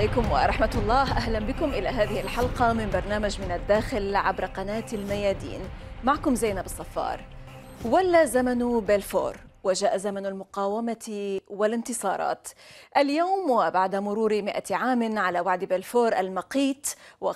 عليكم ورحمة الله. أهلا بكم إلى هذه الحلقة من برنامج من الداخل عبر قناة الميادين. معكم زينب الصفار. ولى زمن بلفور وجاء زمن المقاومة والانتصارات. اليوم وبعد مرور 100 عام على وعد بلفور المقيت و15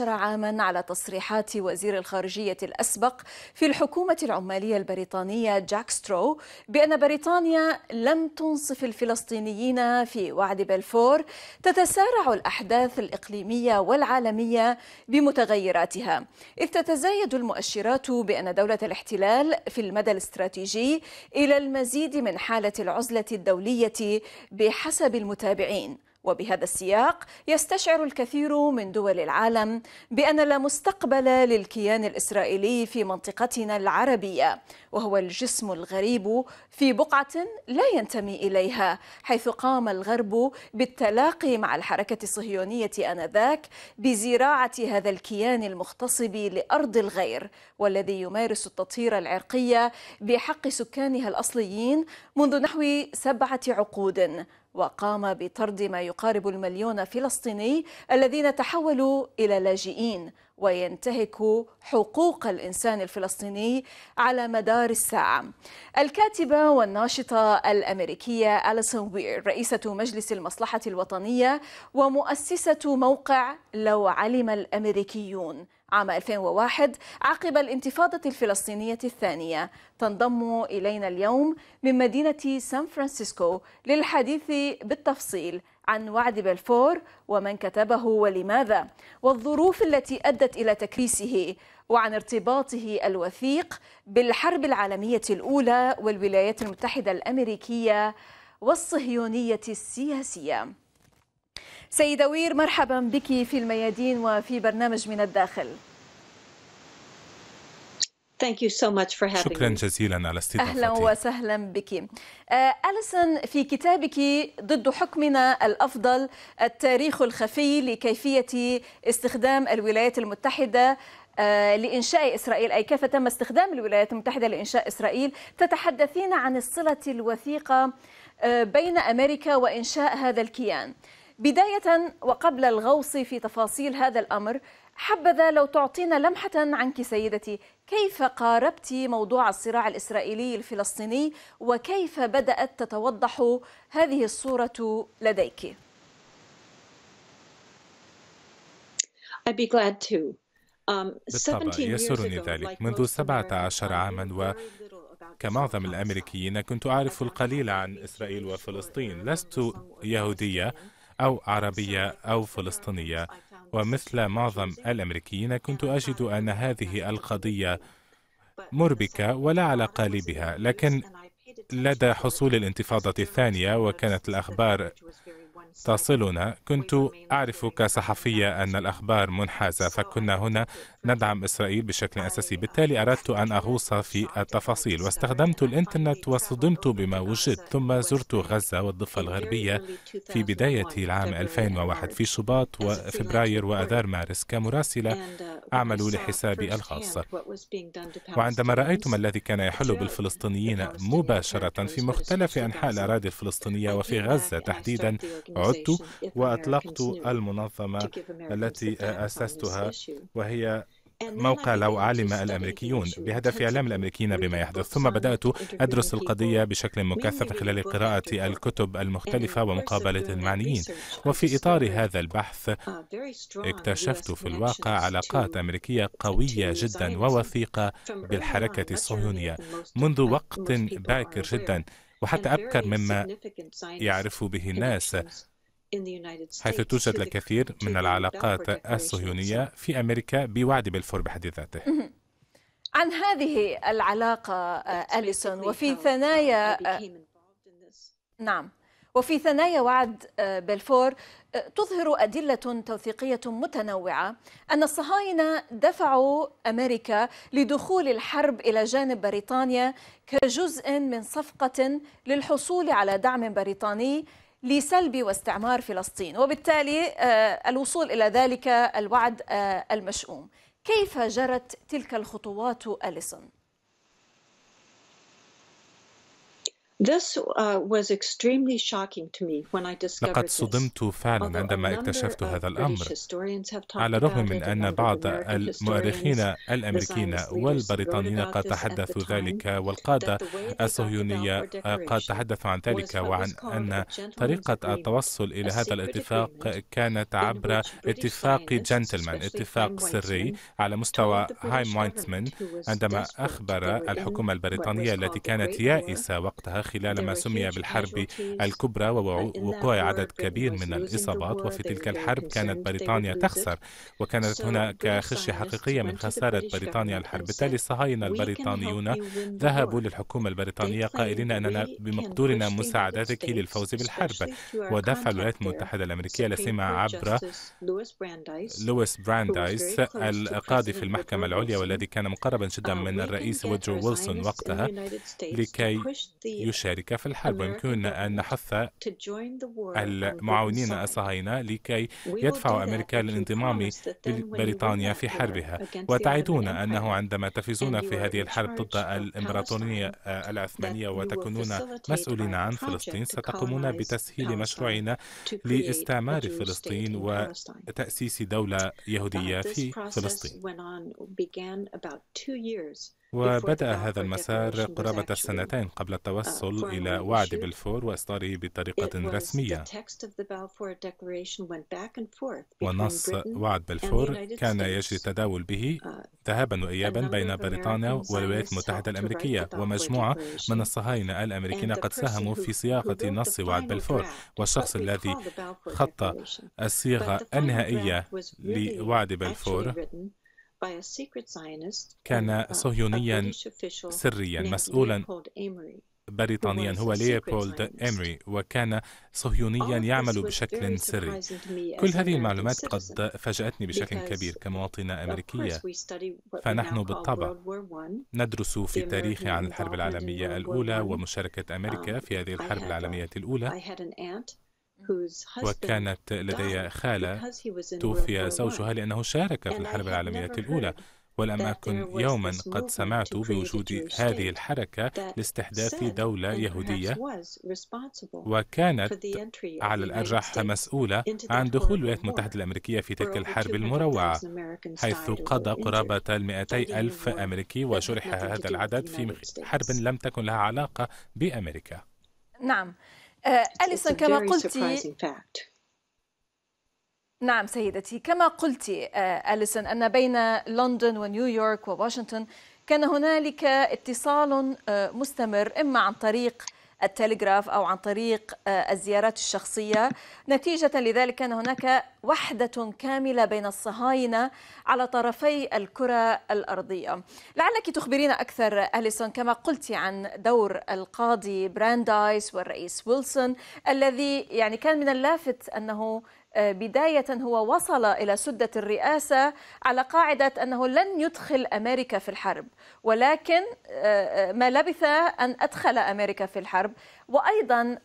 عاما على تصريحات وزير الخارجية الأسبق في الحكومة العمالية البريطانية جاك سترو بأن بريطانيا لم تنصف الفلسطينيين في وعد بلفور، تتسارع الأحداث الإقليمية والعالمية بمتغيراتها، إذ تتزايد المؤشرات بأن دولة الاحتلال في المدى الاستراتيجي إلى المزيد من حالة العزلة الدولية بحسب المتابعين. وبهذا السياق يستشعر الكثير من دول العالم بأن لا مستقبل للكيان الإسرائيلي في منطقتنا العربية، وهو الجسم الغريب في بقعة لا ينتمي إليها، حيث قام الغرب بالتلاقي مع الحركة الصهيونية آنذاك بزراعة هذا الكيان المغتصب لأرض الغير، والذي يمارس التطهير العرقي بحق سكانها الأصليين منذ نحو 7 عقود، وقام بطرد ما يقارب 1 مليون فلسطيني الذين تحولوا إلى لاجئين، وينتهك حقوق الإنسان الفلسطيني على مدار الساعة. الكاتبة والناشطة الأمريكية أليسون وير، رئيسة مجلس المصلحة الوطنية ومؤسسة موقع لو علم الأمريكيون عام 2001 عقب الانتفاضة الفلسطينية الثانية، تنضم إلينا اليوم من مدينة سان فرانسيسكو للحديث بالتفصيل عن وعد بلفور ومن كتبه ولماذا، والظروف التي أدت إلى تكريسه، وعن ارتباطه الوثيق بالحرب العالمية الأولى والولايات المتحدة الأمريكية والصهيونية السياسية. سيدة وير، مرحبا بك في الميادين وفي برنامج من الداخل. شكرا جزيلا على استضافتي. أهلا وسهلا بك. أليسون، في كتابك ضد حكمنا الأفضل، التاريخ الخفي لكيفية استخدام الولايات المتحدة لإنشاء إسرائيل، أي كيف تم استخدام الولايات المتحدة لإنشاء إسرائيل، تتحدثين عن الصلة الوثيقة بين أمريكا وإنشاء هذا الكيان. بداية وقبل الغوص في تفاصيل هذا الأمر، حبذا لو تعطينا لمحة عنك سيدتي، كيف قاربت موضوع الصراع الإسرائيلي الفلسطيني وكيف بدأت تتوضح هذه الصورة لديك؟ بالطبع يسرني ذلك. منذ 17 عاما وكمعظم الأمريكيين كنت أعرف القليل عن إسرائيل وفلسطين. لست يهودية أو عربية أو فلسطينية، ومثل معظم الأمريكيين كنت أجد أن هذه القضية مربكة ولا علاقة لي بها. لكن لدى حصول الانتفاضة الثانية وكانت الأخبار تصلنا، كنت أعرف كصحفية أن الأخبار منحازة، فكنا هنا ندعم إسرائيل بشكل أساسي. بالتالي أردت أن أغوص في التفاصيل، واستخدمت الإنترنت وصدمت بما وجد. ثم زرت غزة والضفة الغربية في بداية العام 2001، في شباط وفبراير وأذار مارس، كمراسلة أعمل لحسابي الخاص. وعندما رأيت ما الذي كان يحل بالفلسطينيين مباشرة في مختلف أنحاء الأراضي الفلسطينية وفي غزة تحديدا، عدت وأطلقت المنظمة التي أسستها، وهي موقع لو علم الأمريكيون، بهدف إعلام الأمريكيين بما يحدث. ثم بدأت أدرس القضية بشكل مكثف من خلال قراءة الكتب المختلفة ومقابلة المعنيين. وفي إطار هذا البحث اكتشفت في الواقع علاقات أمريكية قوية جدا ووثيقة بالحركة الصهيونية منذ وقت باكر جدا، وحتى أبكر مما يعرف به الناس، حيث توجد الكثير من العلاقات الصهيونية في أمريكا بوعد بلفور بحد ذاته. عن هذه العلاقة أليسون، وفي ثنايا وعد بلفور تظهر أدلة توثيقية متنوعة أن الصهاينة دفعوا أمريكا لدخول الحرب إلى جانب بريطانيا كجزء من صفقة للحصول على دعم بريطاني لسلب واستعمار فلسطين، وبالتالي الوصول إلى ذلك الوعد المشؤوم. كيف جرت تلك الخطوات أليسون؟ لقد صدمت فعلا عندما اكتشفت هذا الأمر، على الرغم من أن بعض المؤرخين الأمريكيين والبريطانيين قد تحدثوا ذلك، والقادة الصهيونية قد تحدثوا عن ذلك وعن أن طريقة التوصل إلى هذا الاتفاق كانت عبر اتفاق جنتلمان، اتفاق سري على مستوى هايم وينتسمين، عندما أخبر الحكومة البريطانية التي كانت يائسة وقتها خلال ما سمي بالحرب الكبرى ووقوع عدد كبير من الإصابات، وفي تلك الحرب كانت بريطانيا تخسر وكانت هناك خشية حقيقية من خسارة بريطانيا الحرب. بالتالي الصهاينة البريطانيون ذهبوا للحكومة البريطانية قائلين أننا بمقدورنا مساعدتك للفوز بالحرب، ودفع الولايات المتحدة الأمريكية لاسمها عبر لويس براندايس القاضي في المحكمة العليا والذي كان مقربا جدا من الرئيس وودرو ويلسون وقتها لكي يشارك في الحرب، ويمكننا أن نحث المعاونين الصهاينة لكي يدفعوا أمريكا للانضمام لبريطانيا في حربها. وتعدون أنه عندما تفزون في هذه الحرب ضد الإمبراطورية العثمانية وتكونون مسؤولين عن فلسطين، ستقومون بتسهيل مشروعنا لاستعمار فلسطين وتأسيس دولة يهودية في فلسطين. وبدأ هذا المسار قرابة السنتين قبل التوصل إلى وعد بلفور وإصداره بطريقة رسمية. ونص وعد بلفور كان يجري التداول به ذهابا وإيابا بين بريطانيا والولايات المتحدة الأمريكية، ومجموعة من الصهاينة الأمريكيين قد ساهموا في صياغة نص وعد بلفور، والشخص الذي خط الصيغة النهائية لوعد بلفور كان صهيونيا سريا مسؤولا بريطانيا هو ليوبولد أموري، وكان صهيونيا يعمل بشكل سري. كل هذه المعلومات قد فاجأتني بشكل كبير كمواطنة أمريكية، فنحن بالطبع ندرس في التاريخ عن الحرب العالمية الأولى ومشاركة أمريكا في هذه الحرب العالمية الأولى. وكانت لدي خالة توفي زوجها لأنه شارك في الحرب العالمية الأولى، ولم أكن يوما قد سمعت بوجود هذه الحركة لاستحداث دولة يهودية، وكانت على الأرجح مسؤولة عن دخول الولايات المتحدة الأمريكية في تلك الحرب المروعة، حيث قضى قرابة 200,000 أمريكي وجرح هذا العدد في حرب لم تكن لها علاقة بأمريكا. نعم أليسون، كما قلت أليسون أن بين لندن ونيويورك وواشنطن كان هنالك اتصال مستمر، إما عن طريق التلغراف أو عن طريق الزيارات الشخصية. نتيجة لذلك كان هناك وحدة كاملة بين الصهاينة على طرفي الكرة الأرضية. لعلك تخبرينا أكثر أليسون، كما قلت، عن دور القاضي براندايس والرئيس ويلسون، الذي يعني كان من اللافت أنه بداية هو وصل إلى سدة الرئاسة على قاعدة أنه لن يدخل أمريكا في الحرب، ولكن ما لبث أن أدخل أمريكا في الحرب. وأيضا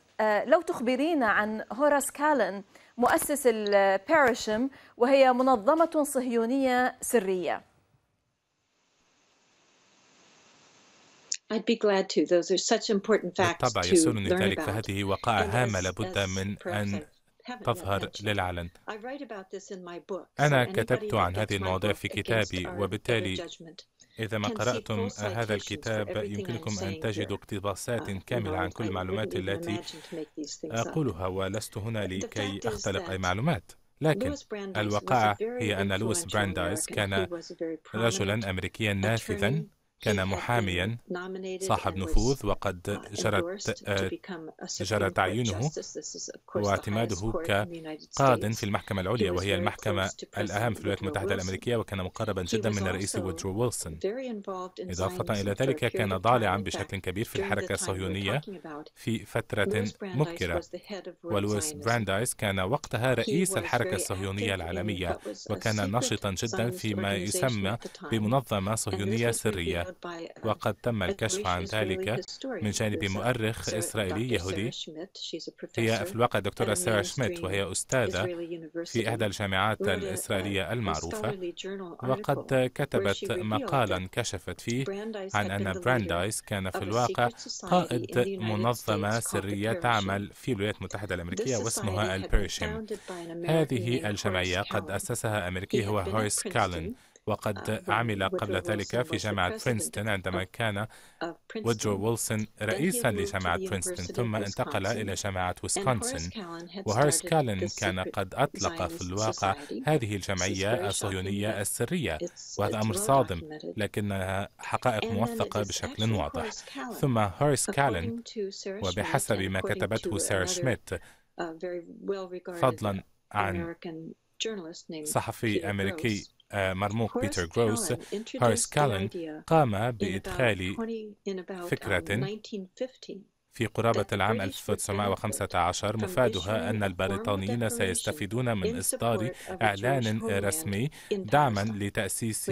لو تخبرينا عن هويس كالن مؤسس الباراشم، وهي منظمة صهيونية سرية. بالطبع يسرني ذلك، فهذه وقائع هامة لابد من أن تظهر للعلن. أنا كتبت عن هذه المواضيع في كتابي، وبالتالي إذا ما قرأتم هذا الكتاب يمكنكم أن تجدوا اقتباسات كاملة عن كل المعلومات التي أقولها، ولست هنا لكي أختلق أي معلومات. لكن الواقعة هي أن لويس براندايس كان رجلا أمريكيا نافذا، كان محاميا صاحب نفوذ، وقد جرى تعيينه واعتماده كقاضٍ في المحكمة العليا، وهي المحكمة الأهم في الولايات المتحدة الأمريكية، وكان مقربا جدا من الرئيس وودرو ويلسون. إضافة إلى ذلك كان ضالعا بشكل كبير في الحركة الصهيونية في فترة مبكرة، ولويس براندايس كان وقتها رئيس الحركة الصهيونية العالمية، وكان نشطا جدا فيما يسمى بمنظمة صهيونية سرية وقد تم الكشف عن ذلك من جانب مؤرخ إسرائيلي يهودي. هي في الواقع دكتورة سارة شميت، وهي أستاذة في إحدى الجامعات الإسرائيلية المعروفة، وقد كتبت مقالا كشفت فيه عن أن براندايس كان في الواقع قائد منظمة سرية تعمل في الولايات المتحدة الأمريكية واسمها البيرشيم. هذه الجمعية قد أسسها أمريكي هو هويس كالن، وقد عمل قبل ذلك في جامعة برينستون عندما كان وودرو ويلسون رئيساً لجامعة برينستون، ثم انتقل إلى جامعة ويسكونسن. وهويس كالن كان قد أطلق في الواقع هذه الجمعية الصهيونية السرية، وهذا أمر صادم لكنها حقائق موثقة بشكل واضح. ثم هويس كالن، وبحسب ما كتبته سارة شميت فضلاً عن صحفي أمريكي مرموق بيتر جروس، هويس كالن قام بإدخال فكرة في قرابة العام 1915 مفادها أن البريطانيين سيستفيدون من إصدار إعلان رسمي دعما لتأسيس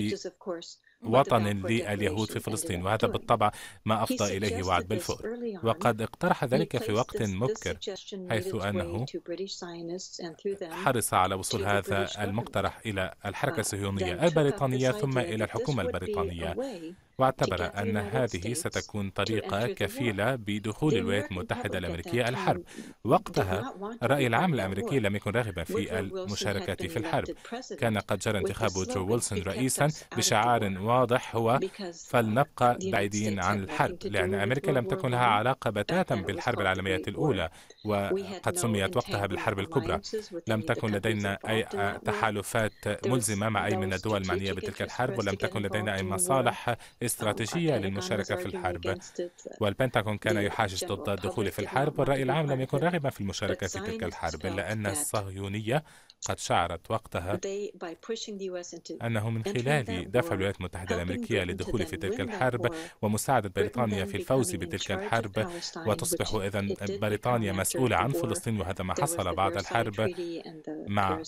وطن لليهود في فلسطين، وهذا بالطبع ما أفضى إليه وعد بالفور. وقد اقترح ذلك في وقت مبكر، حيث أنه حرص على وصول هذا المقترح إلى الحركة الصهيونية البريطانية ثم إلى الحكومة البريطانية، واعتبر أن هذه ستكون طريقة كفيلة بدخول الولايات المتحدة الأمريكية الحرب. وقتها الرأي العام الأمريكي لم يكن راغبا في المشاركة في الحرب. كان قد جرى انتخاب وودرو ويلسون رئيسا بشعار واضح هو فلنبقى بعيدين عن الحرب، لأن أمريكا لم تكن لها علاقة بتاتا بالحرب العالمية الأولى، وقد سميت وقتها بالحرب الكبرى. لم تكن لدينا أي تحالفات ملزمة مع أي من الدول المعنية بتلك الحرب، ولم تكن لدينا أي مصالح استراتيجية للمشاركة في الحرب، والبنتاغون كان يحاجج ضد الدخول في الحرب، والرأي العام لم يكن راغبا في المشاركة في تلك الحرب، إلا أن الصهيونية قد شعرت وقتها أنه من خلال دفع الولايات المتحدة الأمريكية للدخول في تلك الحرب ومساعدة بريطانيا في الفوز بتلك الحرب، وتصبح إذن بريطانيا مسؤولة عن فلسطين، وهذا ما حصل بعد الحرب مع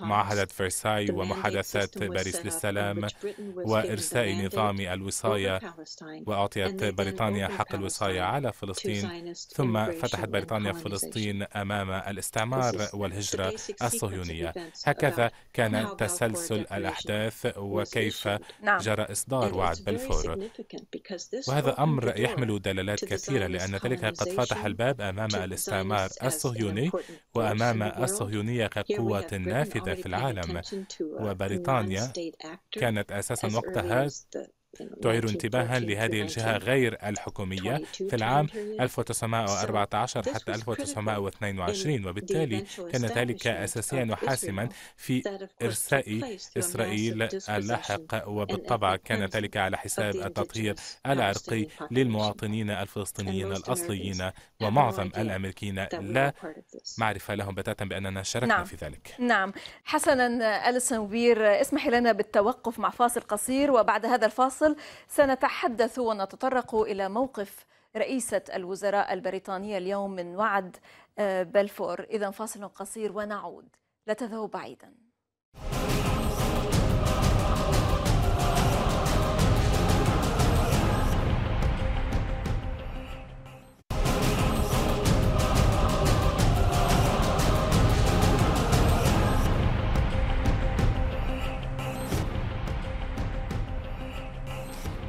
معاهدة فرساي ومحادثات باريس للسلام وإرساء نظام الوصاية، وأعطيت بريطانيا حق الوصاية على فلسطين، ثم فتحت بريطانيا فلسطين أمام الاستعمار والهجرة الصهيونية. هكذا كان تسلسل الأحداث وكيف جرى إصدار وعد بلفور، وهذا أمر يحمل دلالات كثيرة، لأن ذلك قد فتح الباب أمام الاستعمار الصهيوني وأمام الصهيونية كقوة نافذة في العالم. وبريطانيا كانت أساسا وقتها تعير انتباها لهذه الجهة غير الحكومية في العام 1914 حتى 1922، وبالتالي كان ذلك أساسيا وحاسما في إرساء إسرائيل اللاحق، وبالطبع كان ذلك على حساب التطهير العرقي للمواطنين الفلسطينيين الأصليين، ومعظم الأمريكيين لا معرفة لهم بتاتا بأننا شاركنا في ذلك. نعم، حسنا أليسون وير، اسمحي لنا بالتوقف مع فاصل قصير، وبعد هذا الفاصل سنتحدث ونتطرق إلى موقف رئيسة الوزراء البريطانية اليوم من وعد بلفور. إذن فاصل قصير ونعود، لا تذهبوا بعيدا.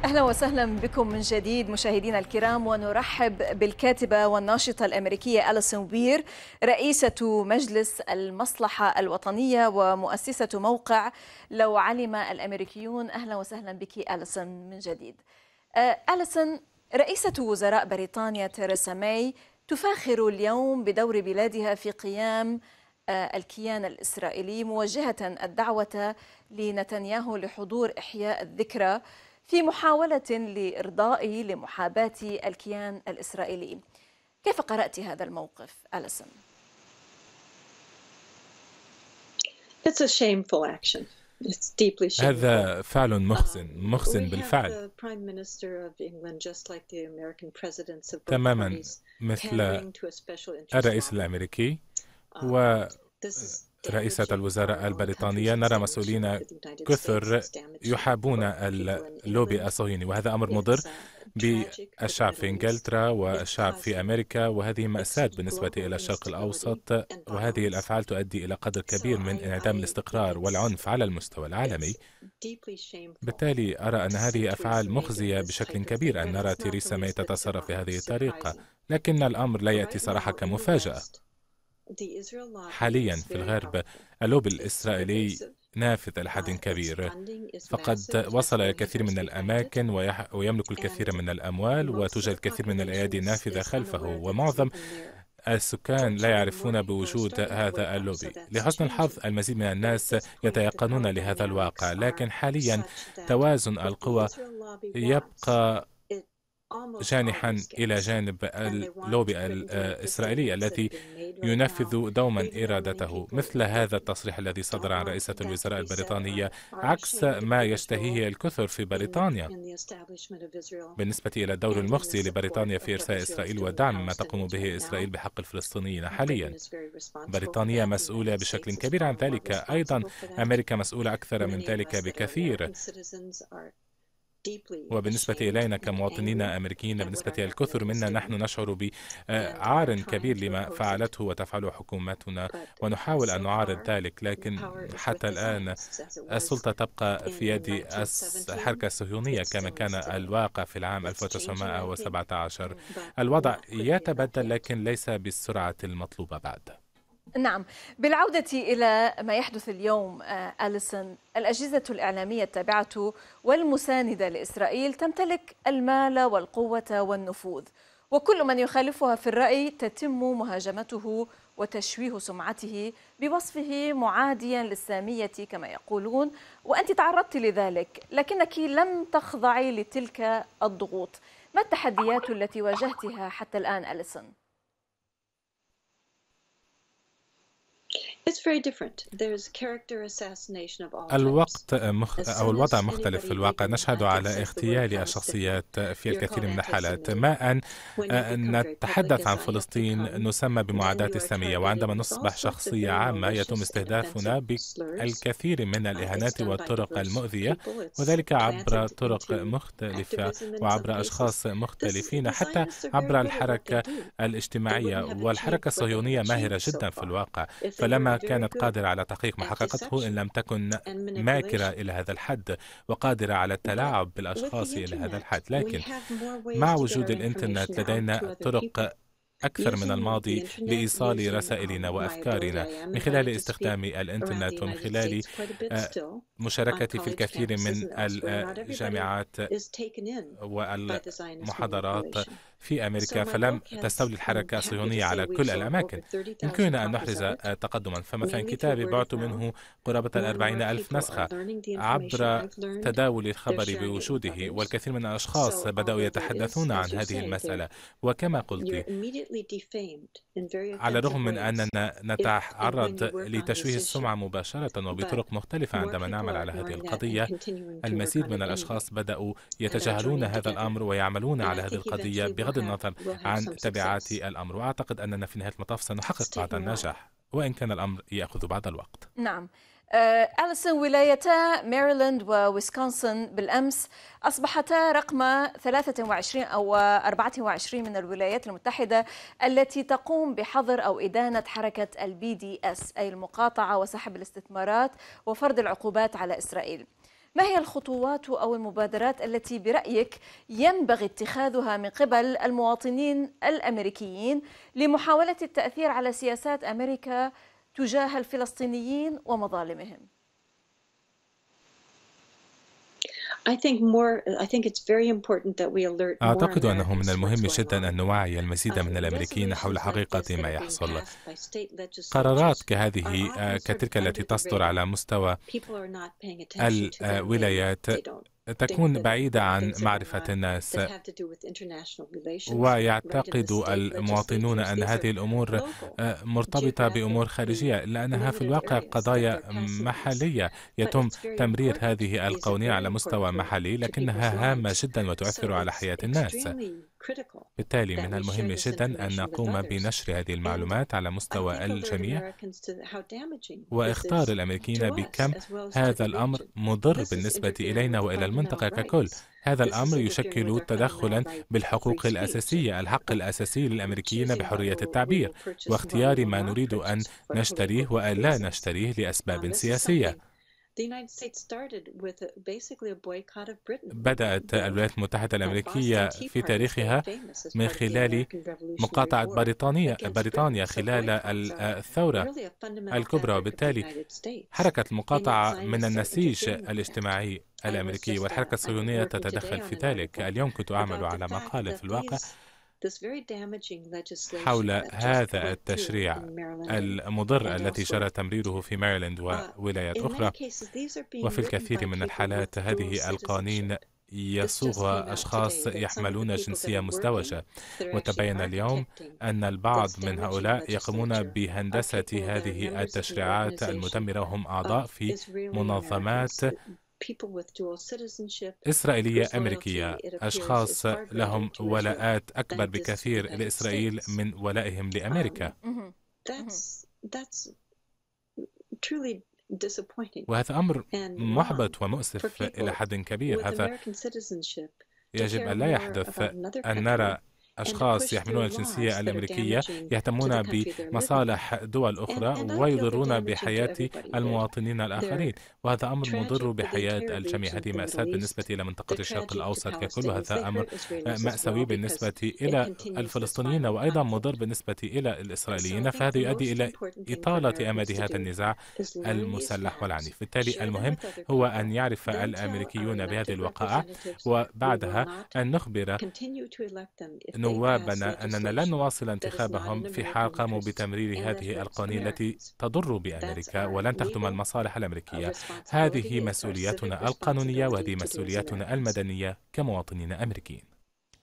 أهلا وسهلا بكم من جديد مشاهدينا الكرام، ونرحب بالكاتبة والناشطة الأمريكية أليسون وير، رئيسة مجلس المصلحة الوطنية ومؤسسة موقع لو علم الأمريكيون. أهلا وسهلا بك أليسون من جديد. أليسون، رئيسة وزراء بريطانيا تيريزا ماي تفاخر اليوم بدور بلادها في قيام الكيان الإسرائيلي، موجهة الدعوة لنتنياهو لحضور إحياء الذكرى في محاولة لإرضاء لمحاباة الكيان الإسرائيلي. كيف قرأت هذا الموقف أليسون؟ هذا فعل مخزن بالفعل، تماما مثل الرئيس الأمريكي، و رئيسة الوزراء البريطانية نرى مسؤولين كثر يحابون اللوبي الصهيوني، وهذا أمر مضر بالشعب في إنجلترا والشعب في أمريكا، وهذه مأساة بالنسبة إلى الشرق الأوسط، وهذه الأفعال تؤدي إلى قدر كبير من انعدام الاستقرار والعنف على المستوى العالمي. بالتالي أرى أن هذه أفعال مخزية بشكل كبير أن نرى تيريزا ماي تتصرف بهذه الطريقة، لكن الأمر لا يأتي صراحة كمفاجأة. حاليا في الغرب اللوبي الإسرائيلي نافذ إلى حد كبير، فقد وصل إلى الكثير من الأماكن ويملك الكثير من الأموال، وتوجد الكثير من الأيادي نافذة خلفه، ومعظم السكان لا يعرفون بوجود هذا اللوبي. لحسن الحظ المزيد من الناس يتيقنون لهذا الواقع، لكن حاليا توازن القوى يبقى جانحا إلى جانب اللوبي الإسرائيلي الذي ينفذ دوما إرادته. مثل هذا التصريح الذي صدر عن رئيسة الوزراء البريطانية عكس ما يشتهيه الكثر في بريطانيا بالنسبة إلى الدور المخزي لبريطانيا في إرساء إسرائيل ودعم ما تقوم به إسرائيل بحق الفلسطينيين حاليا. بريطانيا مسؤولة بشكل كبير عن ذلك، أيضا أمريكا مسؤولة أكثر من ذلك بكثير. وبالنسبة إلينا كمواطنين أمريكيين، بالنسبة للكثير منا، نحن نشعر بعار كبير لما فعلته وتفعله حكومتنا، ونحاول أن نعارض ذلك، لكن حتى الآن السلطة تبقى في يد الحركة الصهيونية كما كان الواقع في العام 1917. الوضع يتبدل لكن ليس بالسرعة المطلوبة بعد. نعم، بالعودة إلى ما يحدث اليوم أليسون، الأجهزة الإعلامية التابعة والمساندة لإسرائيل تمتلك المال والقوة والنفوذ، وكل من يخالفها في الرأي تتم مهاجمته وتشويه سمعته بوصفه معاديا للسامية كما يقولون، وأنت تعرضت لذلك لكنك لم تخضعي لتلك الضغوط. ما التحديات التي واجهتها حتى الآن أليسون؟ الوضع مختلف في الواقع، نشهد على اغتيال الشخصيات في الكثير من الحالات. ما أن نتحدث عن فلسطين نسمى بمعاداة السامية، وعندما نصبح شخصية عامة يتم استهدافنا بالكثير من الإهانات والطرق المؤذية، وذلك عبر طرق مختلفة وعبر أشخاص مختلفين، حتى عبر الحركة الاجتماعية. والحركة الصهيونية ماهرة جدا في الواقع، فلما كانت قادرة على تحقيق ما حققته إن لم تكن ماكرة إلى هذا الحد وقادرة على التلاعب بالأشخاص إلى هذا الحد. لكن مع وجود الإنترنت لدينا طرق أكثر من الماضي لإيصال رسائلنا وأفكارنا. من خلال استخدام الإنترنت ومن خلال مشاركتي في الكثير من الجامعات والمحاضرات في أمريكا، فلم تستولي الحركة الصهيونية على كل الأماكن. يمكننا أن نحرز تقدما، فمثلا كتابي بعت منه قرابة 40,000 نسخة عبر تداول الخبر بوجوده، والكثير من الأشخاص بدأوا يتحدثون عن هذه المسألة. وكما قلت، على الرغم من أننا نتعرض لتشويه السمعة مباشرة وبطرق مختلفة عندما نعمل على هذه القضية، المزيد من الأشخاص بدأوا يتجاهلون هذا الأمر ويعملون على هذه القضية بغض النظر عن تبعات الأمر. وأعتقد أننا في نهاية المطاف سنحقق بعض النجاح، وإن كان الأمر يأخذ بعض الوقت. نعم أليسون، ولايتا ماريلاند وويسكونسن بالأمس أصبحتا رقم 23 أو 24 من الولايات المتحدة التي تقوم بحظر أو إدانة حركة البي دي اس، أي المقاطعة وسحب الاستثمارات وفرض العقوبات على إسرائيل. ما هي الخطوات أو المبادرات التي برأيك ينبغي اتخاذها من قبل المواطنين الأمريكيين لمحاولة التأثير على سياسات أمريكا تجاه الفلسطينيين ومظالمهم؟ أعتقد أنه من المهم جدا أن نوعي المزيد من الأمريكيين حول حقيقة ما يحصل. قرارات كهذه كتلك التي تصدر على مستوى الولايات تكون بعيدة عن معرفة الناس، ويعتقد المواطنون أن هذه الأمور مرتبطة بأمور خارجية، لأنها في الواقع قضايا محلية يتم تمرير هذه القونية على مستوى محلي، لكنها هامة جدا وتؤثر على حياة الناس. بالتالي من المهم جدا أن نقوم بنشر هذه المعلومات على مستوى الجميع، وإخطار الأمريكيين بكم هذا الأمر مضر بالنسبة إلينا وإلى المنطقة ككل. هذا الأمر يشكل تدخلا بالحقوق الأساسية، الحق الأساسي للأمريكيين بحرية التعبير واختيار ما نريد أن نشتريه وألا نشتريه لأسباب سياسية. بدأت الولايات المتحدة الأمريكية في تاريخها من خلال مقاطعة بريطانيا خلال الثورة الكبرى، وبالتالي حركة المقاطعة من النسيج الاجتماعي الأمريكي والحركة الصهيونية تتدخل في ذلك. اليوم كنت أعمل على مقال في الواقع حول هذا التشريع المضر الذي جرى تمريره في ماريلاند وولايات أخرى، وفي الكثير من الحالات هذه القوانين يصوغها أشخاص يحملون جنسية مزدوجة، وتبين اليوم أن البعض من هؤلاء يقومون بهندسة هذه التشريعات المدمرة، وهم أعضاء في منظمات إسرائيلية أمريكية، أشخاص لهم ولاءات أكبر بكثير لإسرائيل من ولائهم لأمريكا، وهذا أمر محبط ومؤسف إلى حد كبير. هذا يجب أن لا يحدث، أن نرى أشخاص يحملون الجنسية الأمريكية يهتمون بمصالح دول أخرى ويضرون بحياة المواطنين الآخرين، وهذا أمر مضر بحياة الجميع. هذه مأساة بالنسبة إلى منطقة الشرق الأوسط ككل، وهذا أمر مأساوي بالنسبة إلى الفلسطينيين، وأيضا مضر بالنسبة إلى الإسرائيليين، فهذا يؤدي إلى إطالة أمد هذا النزاع المسلح والعنيف. بالتالي المهم هو أن يعرف الأمريكيون بهذه الوقائع، وبعدها أن نخبر نوابنا أننا لن نواصل انتخابهم في حال قاموا بتمرير هذه القوانين التي تضر بأمريكا ولن تخدم المصالح الأمريكية. هذه مسؤوليتنا القانونية، وهذه مسؤوليتنا المدنية كمواطنين أمريكيين.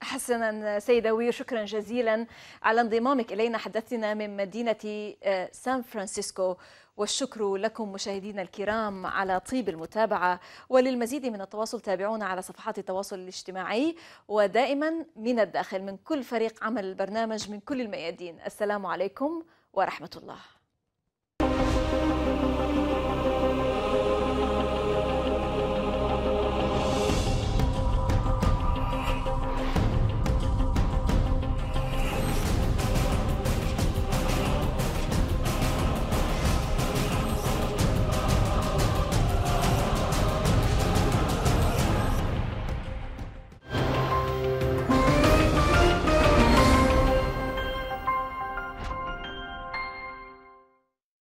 حسنا سيدة وير، شكرا جزيلا على انضمامك إلينا، حدثتنا من مدينة سان فرانسيسكو، والشكر لكم مشاهدينا الكرام على طيب المتابعة. وللمزيد من التواصل تابعونا على صفحات التواصل الاجتماعي، ودائما من الداخل من كل فريق عمل البرنامج من كل الميادين. السلام عليكم ورحمة الله.